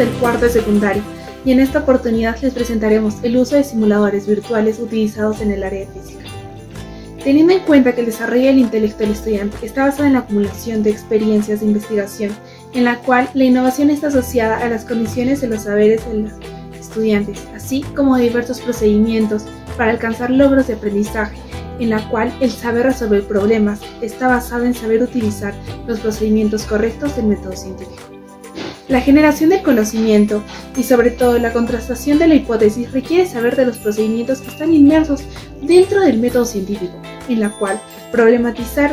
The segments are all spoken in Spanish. del cuarto de secundaria, y en esta oportunidad les presentaremos el uso de simuladores virtuales utilizados en el área de física. Teniendo en cuenta que el desarrollo del intelecto del estudiante está basado en la acumulación de experiencias de investigación, en la cual la innovación está asociada a las condiciones de los saberes de los estudiantes, así como de diversos procedimientos para alcanzar logros de aprendizaje, en la cual el saber resolver problemas está basado en saber utilizar los procedimientos correctos del método científico. La generación del conocimiento y sobre todo la contrastación de la hipótesis requiere saber de los procedimientos que están inmersos dentro del método científico, en la cual problematizar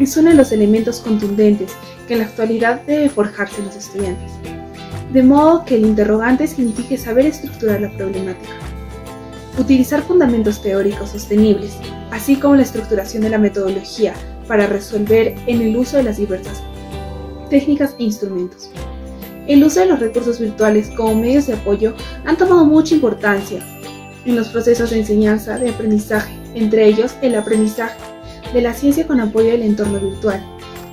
es uno de los elementos contundentes que en la actualidad debe forjarse en los estudiantes, de modo que el interrogante signifique saber estructurar la problemática, utilizar fundamentos teóricos sostenibles, así como la estructuración de la metodología para resolver en el uso de las diversas técnicas e instrumentos. El uso de los recursos virtuales como medios de apoyo han tomado mucha importancia en los procesos de enseñanza, de aprendizaje, entre ellos el aprendizaje de la ciencia con apoyo del entorno virtual,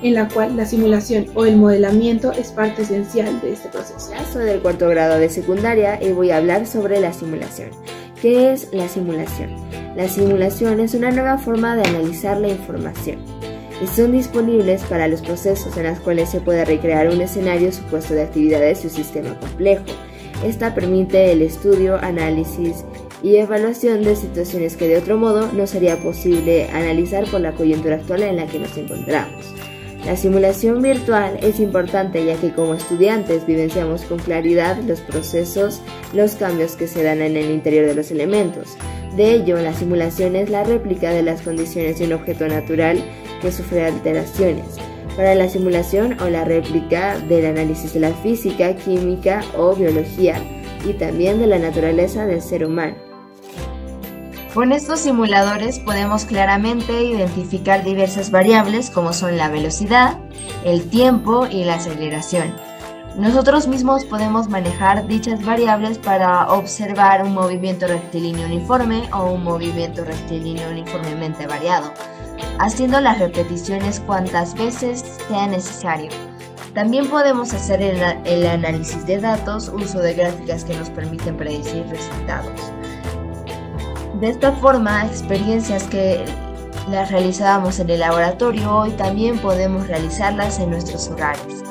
en la cual la simulación o el modelamiento es parte esencial de este proceso. Soy del cuarto grado de secundaria y voy a hablar sobre la simulación. ¿Qué es la simulación? La simulación es una nueva forma de analizar la información y son disponibles para los procesos en los cuales se puede recrear un escenario supuesto de actividades y un sistema complejo. Esta permite el estudio, análisis y evaluación de situaciones que de otro modo no sería posible analizar por la coyuntura actual en la que nos encontramos. La simulación virtual es importante ya que como estudiantes vivenciamos con claridad los procesos, los cambios que se dan en el interior de los elementos. De ello, la simulación es la réplica de las condiciones de un objeto natural que sufre alteraciones. Para la simulación o la réplica del análisis de la física, química o biología y también de la naturaleza del ser humano. Con estos simuladores podemos claramente identificar diversas variables como son la velocidad, el tiempo y la aceleración. Nosotros mismos podemos manejar dichas variables para observar un movimiento rectilíneo uniforme o un movimiento rectilíneo uniformemente variado, haciendo las repeticiones cuantas veces sea necesario. También podemos hacer el análisis de datos, uso de gráficas que nos permiten predecir resultados. De esta forma, experiencias que las realizábamos en el laboratorio hoy también podemos realizarlas en nuestros hogares.